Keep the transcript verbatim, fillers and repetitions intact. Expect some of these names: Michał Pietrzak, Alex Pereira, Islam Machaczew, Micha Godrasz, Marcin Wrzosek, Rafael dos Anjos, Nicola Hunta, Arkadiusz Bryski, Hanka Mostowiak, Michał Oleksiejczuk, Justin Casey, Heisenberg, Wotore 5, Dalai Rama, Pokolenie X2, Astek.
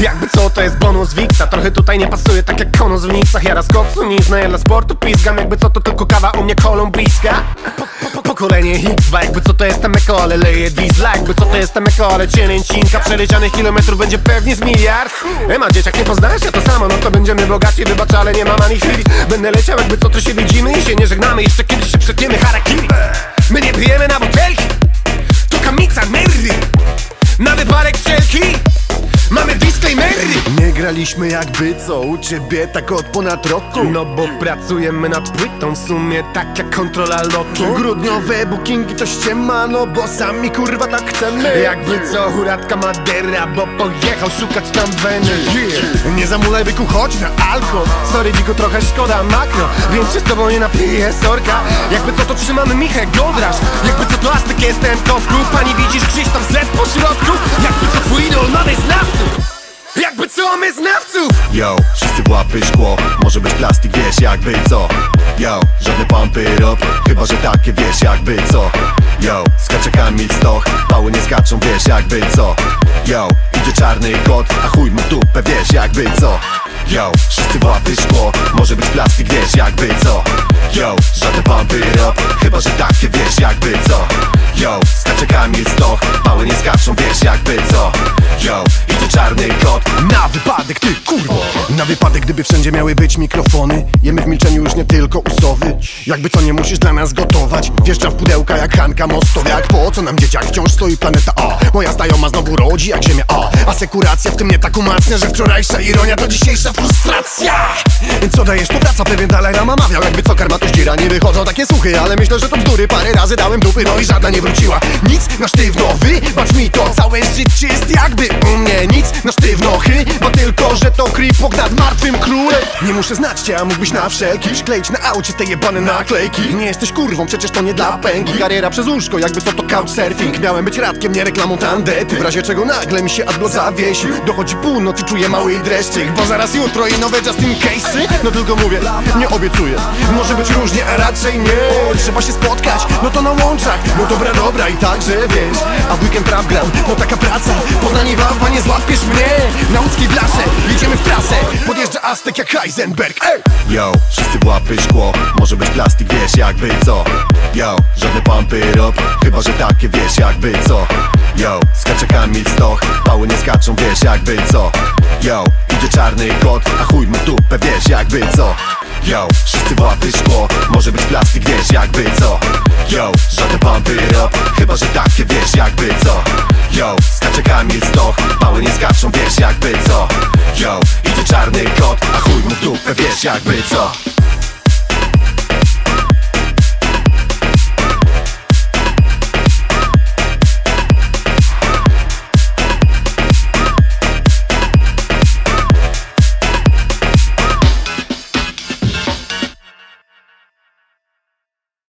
Jakby co, to jest bonus wiksa. Trochę tutaj nie pasuje, tak jak konus w niksach. Ja raz koksuniznę, ja dla sportu piskam. Jakby co, to tylko kawa u mnie kolumbijska. Pokolenie X dwa, jakby co, to jestem eko, ale leje diesla. Jakby co, to jestem eko, ale cielęcinka. Przelecianych kilometrów będzie pewnie z miliard. Ema, dzieciak, nie poznajesz się to samo. No to będziemy bogaci, wybacz, ale nie mam ani chwili. Będę leciał, jakby co, to się widzimy i się nie żegnamy. Jeszcze kiedyś się przetniemy harakiri. My nie pijemy na butelki, to kamica nerdy. Na wyparek wszelki mamy disclaimery. Nie graliśmy jakby co u ciebie tak od ponad roku. No bo pracujemy nad płytą w sumie tak jak kontrola lotu. Grudniowe bookingi to ściema, no bo sami kurwa tak chcemy. Jakby co huratka Madera, bo pojechał szukać tam weny. yeah. Nie zamulaj byku, chodź na alkohol. Sorry dziku, trochę szkoda makro, więc się z tobą nie napiję, sorka. Jakby co, to trzymamy Michę Godrasz. Jakby co, to Astek, jestem kotku. Pani widzisz gdzieś tam zlet po środku. Jakby co, twój idol mamy znawców. Jakby co, my znawców. Yo, wszyscy w łapy szkło. Może być plastik, wiesz jakby co. Yo, żadne pompy rok. Chyba, że takie wiesz jakby co. Yo, z kaczekami w stoch. Pały nie skaczą, wiesz jakby co. Yo, idzie czarny kot, a chuj mu dupę, wiesz jakby co. Yo, wszyscy w łapy szkło. Może być plastik, wiesz jakby co. Yo, żadne pompy rok. Chyba, że takie wiesz jakby co. Yo, z kaczekami w stoch. Pały nie skaczą, wiesz jakby co. Yo, idzie czarny kot. Na wypadek, ty kurwo. Na wypadek, gdyby wszędzie miały być mikrofony. Jemy w milczeniu już nie tylko usowy. Jakby co, nie musisz dla nas gotować. Wieszczam w pudełka jak Hanka Mostowiak. Po co nam dzieciak, wciąż stoi planeta A. Moja znajoma znowu rodzi jak ziemia A. Asekuracja w tym mnie tak umacnia, że wczorajsza ironia to dzisiejsza frustracja. Co dajesz, to wraca, pewien Dalai Rama mawiał. Jakby co, karma tu zdziera, nie wychodzą takie suchy. Ale myślę, że to bzdury, parę razy dałem dupy. No i żadna nie wróciła, nic na sztywno. Wybacz mi to, całe życie jest jakby u mnie nic na sztywno. Bo tylko, że to kripok nad martwym królem. Nie muszę znać cię, a mógłbyś na wszelki szkleić na aucie te jebane naklejki. Nie jesteś kurwą, przecież to nie dla pęki. Kariera przez łóżko, jakby co, to couchsurfing. Miałem być radkiem, nie reklamą tandety. W razie czego nagle mi się adblock zawiesił. Dochodzi północ i czuję mały dreszczyk. Bo zaraz jutro i nowe Justin Casey. No tylko mówię, nie obiecuję. Może być różnie, a raczej nie. Trzeba się spotkać, no to na łączach. No dobra, dobra i także wiesz. A w weekend rap gram, no taka praca. Poznanie wam, nie złapiesz mnie. Na łódzkiej blasze, jedziemy w trasę. Podjeżdża Astek jak Heisenberg. Ej! Yo, wszyscy w łapy szkło. Może być plastik, wiesz jakby co. Yo, żadne pompy rok. Chyba, że takie wiesz jakby co. Yo, z kaczekami w stoch. Pały nie skaczą, wiesz jakby co. Yo, idzie czarny kot, a chuj mu dupę, wiesz jakby co. Yo, wszyscy w łapy szkło. Może być plastik, wiesz jakby co. Yo, żadne pompy rok. Chyba, że takie wiesz jakby co. Yo, z kaczekami w stoch. Pały nie skaczą, wiesz jakby co. Yo, idzie czarny kot, a chuj mu dupę, wiesz jakby co.